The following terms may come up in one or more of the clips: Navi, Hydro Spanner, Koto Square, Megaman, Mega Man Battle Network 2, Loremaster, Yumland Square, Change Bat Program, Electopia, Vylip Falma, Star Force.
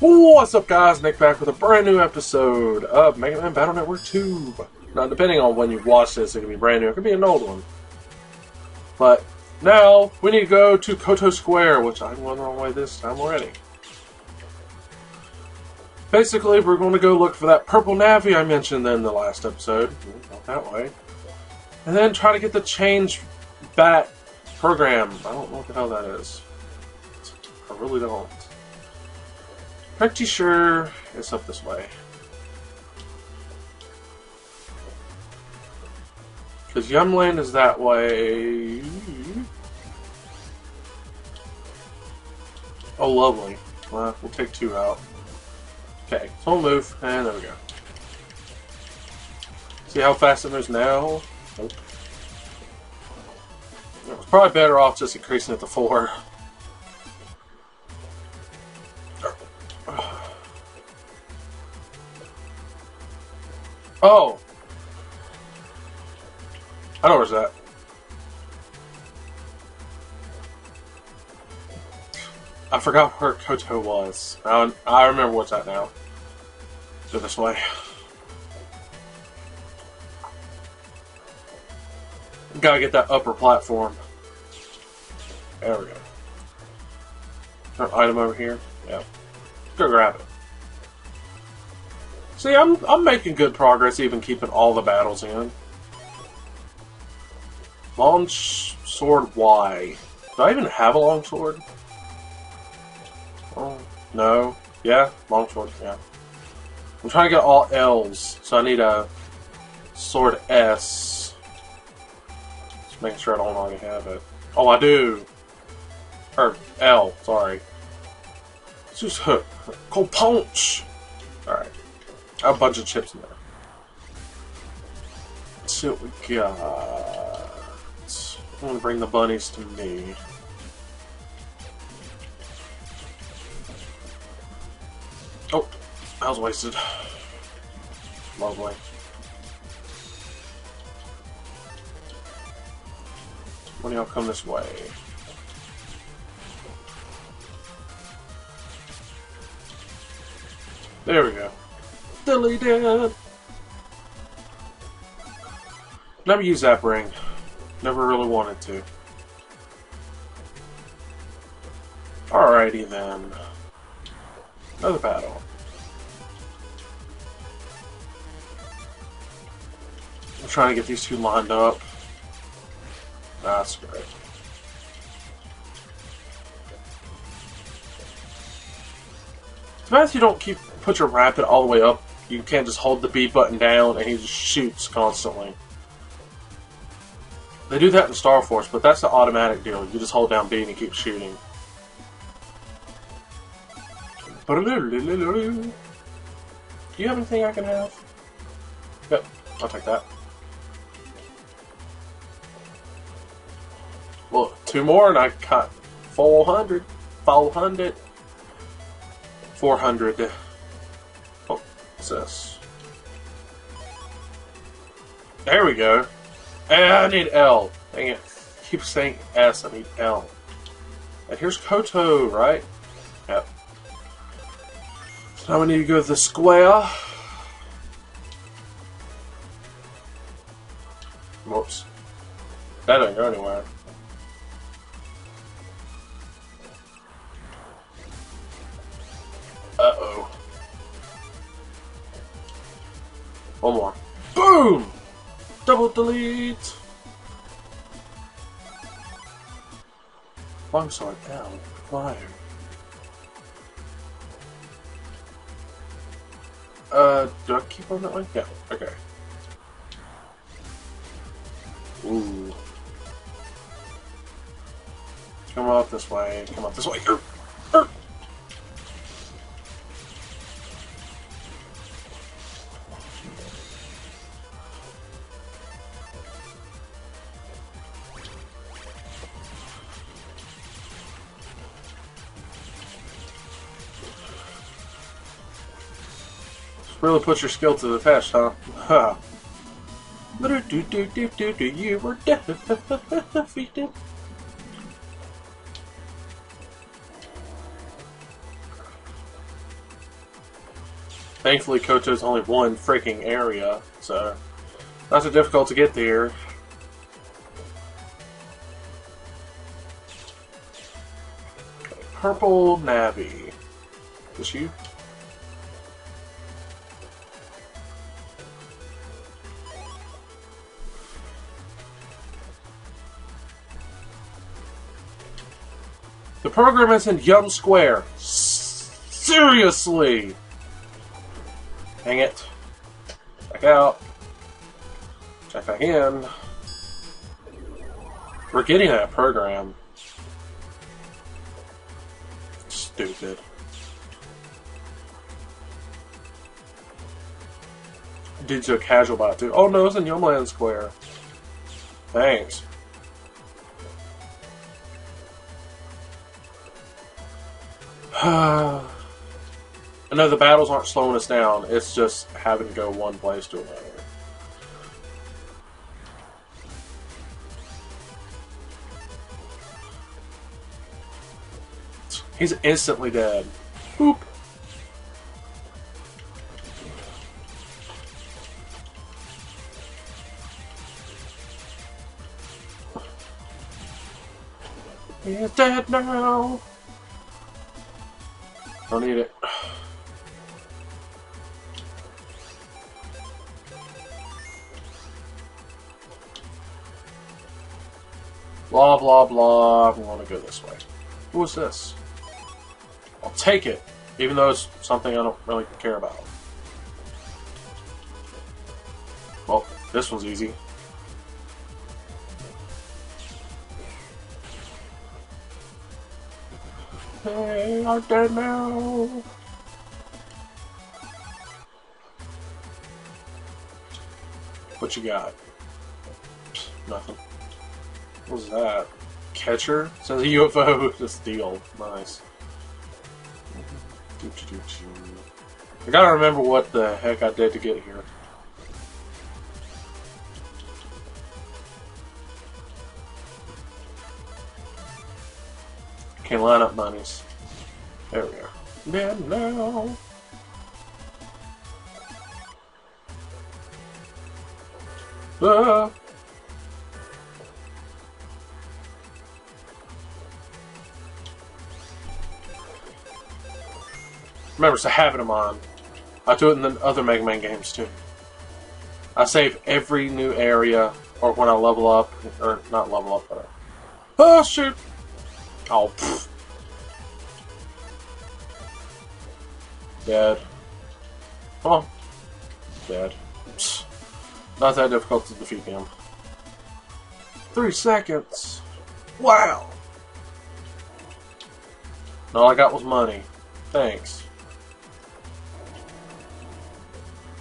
What's up, guys? Nick back with a brand new episode of Mega Man Battle Network 2. Now, depending on when you watch this, it could be brand new. It could be an old one. But now, we need to go to Koto Square, which I'm going the wrong way this time already. Basically, we're going to go look for that purple Navi I mentioned in the last episode. Not that way. And then try to get the Change Bat Program. I don't know what the hell that is. I really don't. Pretty sure it's up this way. Because Yumland is that way. Oh, lovely. Well, we'll take two out. Okay, so we'll move. And there we go. See how fast it moves now? Nope. It was probably better off just increasing it to 4. Oh! I know where's that. I forgot where Koto was. I remember what's at now. Let's go this way. Gotta get that upper platform. There we go. Is there an item over here? Yeah. Go grab it. See, I'm making good progress, even keeping all the battles in. Long sword Y. Do I even have a long sword? Oh, no. Yeah, long sword, yeah. I'm trying to get all L's, so I need a sword S. Just making sure I don't already have it. Oh, I do! Or L, sorry. It's just hook. Cold punch! Alright. A bunch of chips in there. Let's see what we got. I'm gonna bring the bunnies to me. Oh, I was wasted. Lovely. When y'all come this way. There we go. Deleted. Never used that ring. Never really wanted to. Alrighty then. Another battle. I'm trying to get these two lined up. That's great. It's bad if you don't put your rapid all the way up. You can't just hold the B button down and he just shoots constantly. They do that in Star Force, but that's the automatic deal. You just hold down B and he keeps shooting. Do you have anything I can have? Yep, I'll take that. Well, two more and I got 400. 400. 400. Oh, what's this? There we go. I need L. Dang it. I keep saying S. I need L. And here's Koto, right? Yep. So now we need to go to the square. Whoops. That didn't go anywhere. Uh-oh. One more. Boom! Double delete! Long sword L required. Do I keep on that way? Yeah, okay. Ooh. Come out this way, come out this way. Urgh. Urgh. Really put your skill to the test, huh? Ha! You were defeated. Thankfully, Koto's only one freaking area, so not so difficult to get there. Purple Navi. Is this you? The program is in Yum Square. Seriously! Hang it. Back out. Check back in. We're getting that program. Stupid. Did you a casual bot too? Oh no, it's in Yumland Square. Thanks. No, the battles aren't slowing us down. It's just having to go one place to another. He's instantly dead. Boop. He's dead now. Don't need it. Blah, blah, blah. We want to go this way. Who is this? I'll take it, even though it's something I don't really care about. Well, this one's easy. They are dead now. What you got? Pfft, nothing. What was that? Catcher? Says a UFO. Just steal. Nice. I gotta remember what the heck I did to get here. Can line up monies. There we go. Man, no. Ah. Remember, it's a habit of mine. I do it in the other Mega Man games too. I save every new area, or when I level up, or not level up, but oh shoot! Oh, pfft. Dead. Come on. Dead. Psst. Not that difficult to defeat him. 3 seconds. Wow. And all I got was money. Thanks.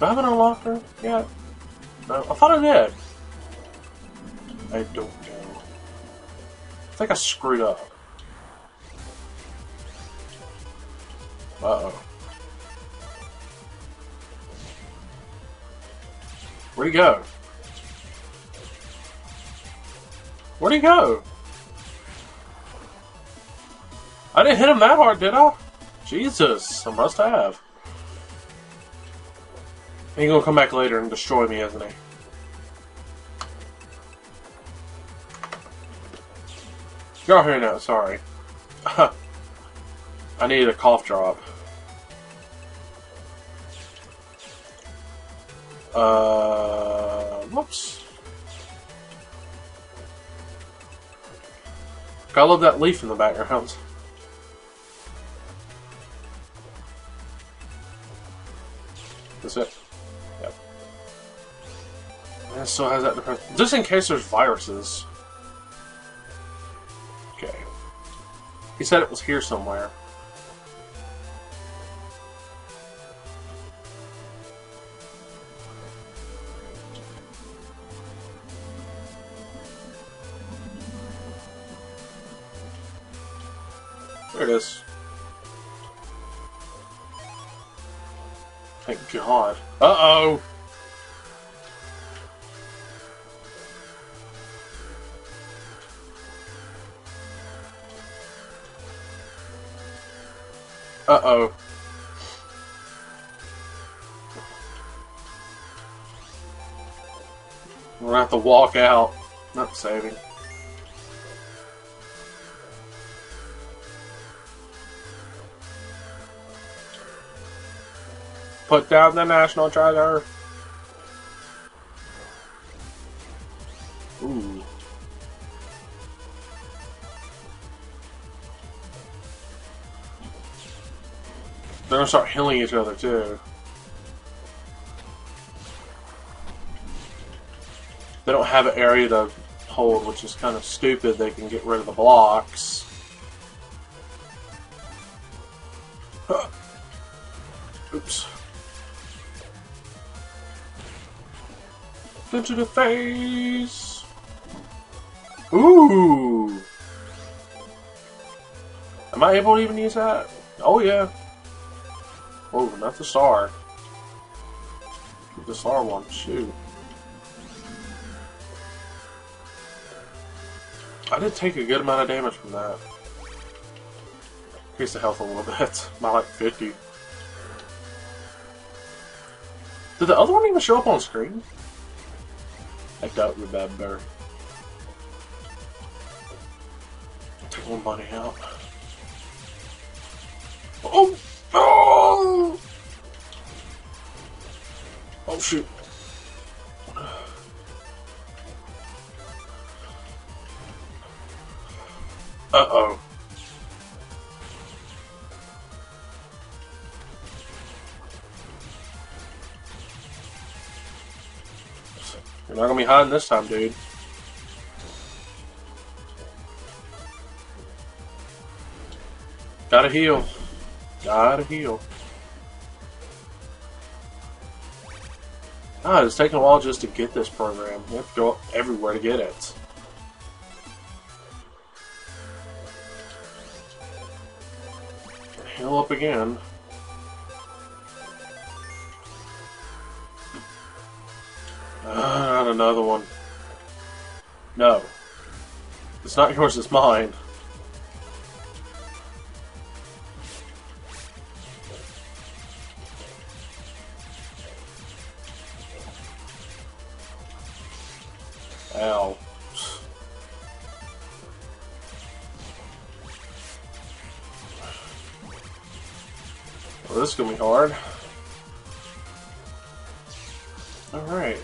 Do I haven't unlocked her yet? No, I thought I did. I don't know. I think I screwed up. Uh-oh. Where'd he go? Where'd he go? I didn't hit him that hard, did I? Jesus, I must have. He's gonna come back later and destroy me, isn't he? Y'all hear now, sorry. I needed a cough drop. Whoops. I love that leaf in the background. That's it. Yep. And it still has that depression. Just in case there's viruses. Okay. He said it was here somewhere. There it is. Thank God. Uh-oh! Uh-oh. We're gonna have to walk out. Not saving. Put down the national treasure. Ooh. They're gonna start healing each other too. They don't have an area to hold, which is kind of stupid. They can get rid of the blocks. Huh. Oops. Into the face. Ooh. Am I able to even use that? Oh yeah. Oh, not the star. Get the star one. Shoot. I did take a good amount of damage from that. Increase the health a little bit. By like 50. Did the other one even show up on screen? I don't remember. Take one body out. Oh! Oh! Oh shoot. Uh-oh. You're not gonna be hiding this time, dude. Gotta heal. Gotta heal. Ah, it's taking a while just to get this program. You have to go everywhere to get it. Heal up again. Not another one. No. It's not yours, it's mine. Ow. Well, this is gonna be hard. Alright.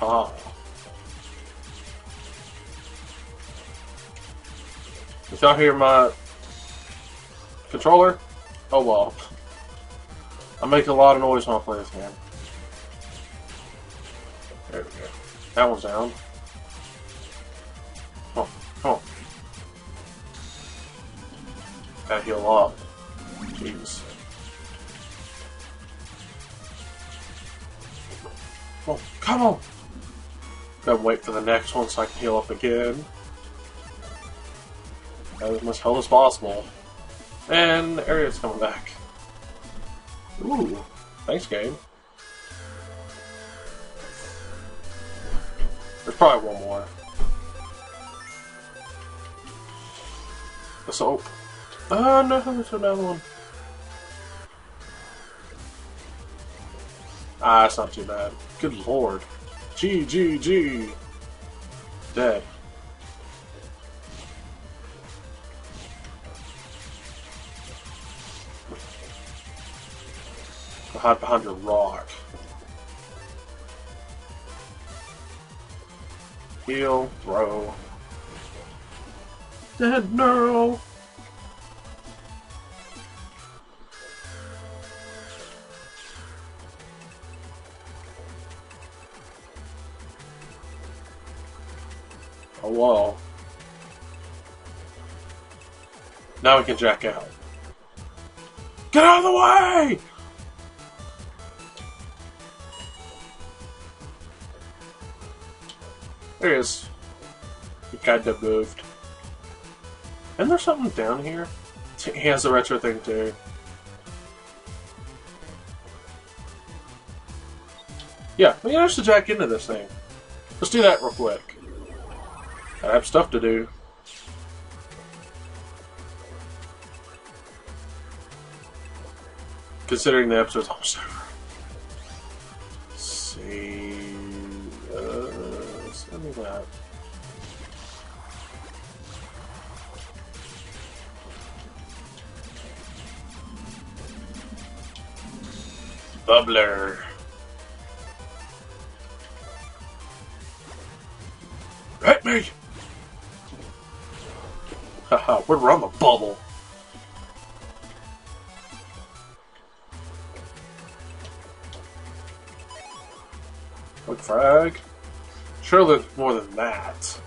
Ah. Did y'all hear my controller? Oh well. I make a lot of noise when I play this game. There we go. That one's down. Come on, come on. Gotta heal up. Jeez. Oh, come on! Gotta wait for the next one so I can heal up again. As much hell as possible. And the area's coming back. Ooh, thanks, game. There's probably one more. Let's hope. Oh no, there's another one. Ah, it's not too bad. Good lord. GGG. Dead. Hide behind your rock. Heal, throw. Dead no. Oh wow. Now we can jack out. Get out of the way! There it is. It kind of moved. And there's something down here. He has the retro thing too. Yeah, we managed to jack into this thing. Let's do that real quick. I have stuff to do. Considering the episode's almost over. Send me that. Bubbler. At me! Haha, we're on the bubble. Look, frag. Sure, there's more than that.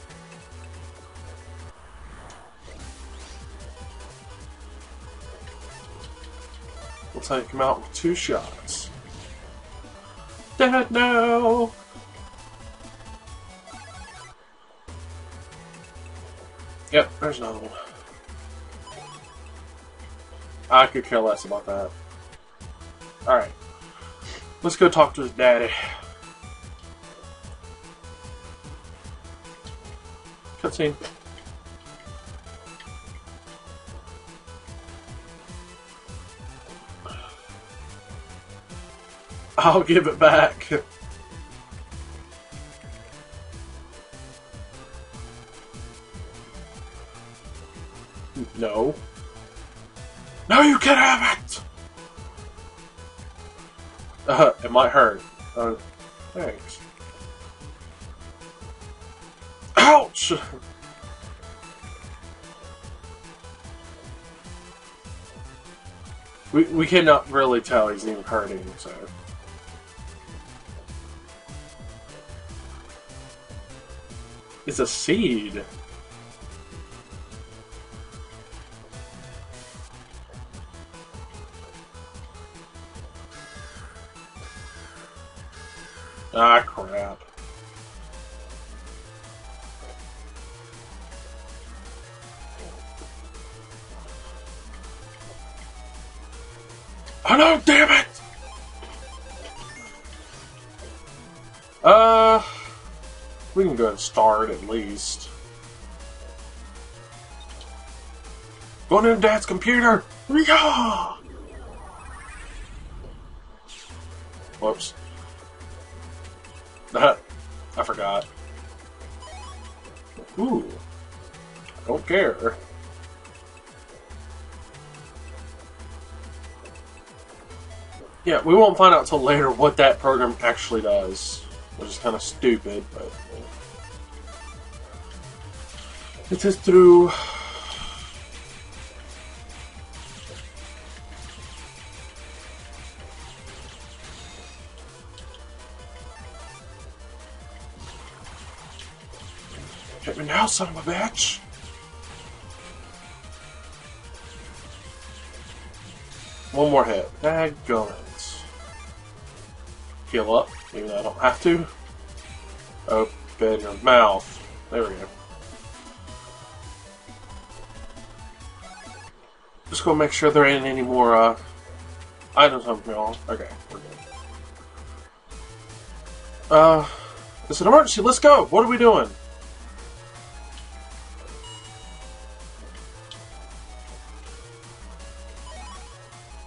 We'll take him out with 2 shots. Dead now! Yep, there's another one. I could care less about that. Alright. Let's go talk to his daddy. Cutscene. I'll give it back. No. No, you can't have it! It might hurt. Thanks. Ouch! We cannot really tell he's even hurting, so... It's a seed! Ah, crap. Oh no, damn it! We can go ahead and start at least. Going into Dad's computer! Yeah! Whoops. I forgot. Ooh. I don't care. Yeah, we won't find out till later what that program actually does. Which is kind of stupid, but... It is through... Hit me now, son of a bitch! One more hit. Daggone. Heal up, even though I don't have to. Open your mouth. There we go. Just go make sure there ain't any more items on me all. Okay, we're good. It's an emergency, let's go! What are we doing?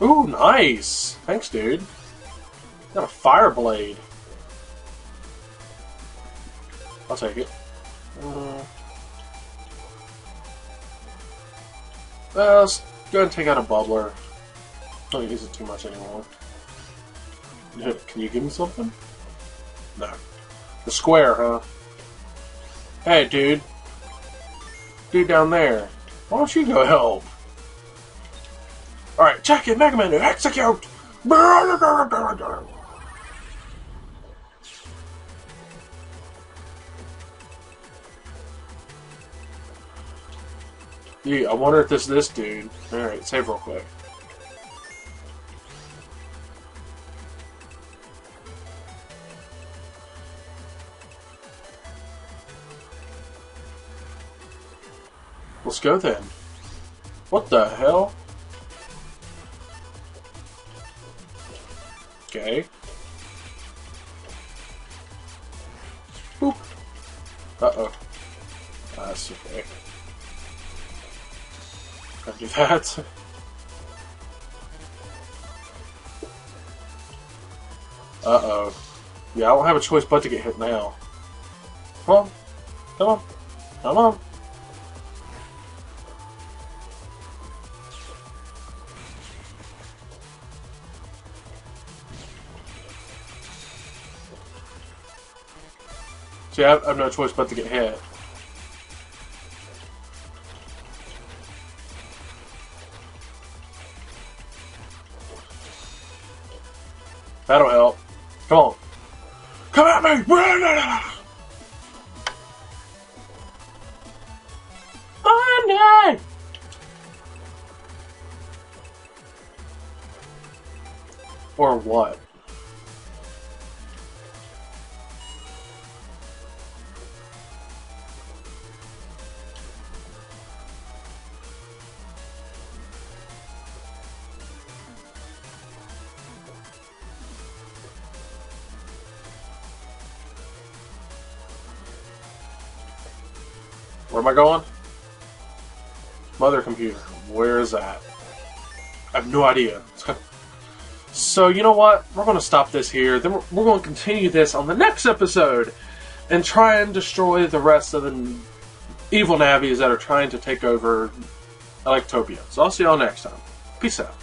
Ooh, nice! Thanks, dude. Got a fire blade. I'll take it. Let's go ahead and take out a bubbler. Don't use it too much anymore. Can you give me something? No. The square, huh? Hey, dude. Dude down there. Why don't you go help? Alright, check it, Mega Man, execute! Gee, I wonder if this dude. Alright, save real quick. Let's go then. What the hell? Okay. Boop. Uh-oh. That's okay. Can't do that. Uh-oh. Yeah, I don't have a choice but to get hit now. Come on. Come on. Come on. See, I have no choice but to get hit. That'll help. Come on. Come at me! Oh no! Or what? Where am I going? Mother computer. Where is that? I have no idea. So, you know what? We're going to stop this here. Then we're going to continue this on the next episode and try and destroy the rest of the evil Navi's that are trying to take over Electopia. So I'll see y'all next time. Peace out.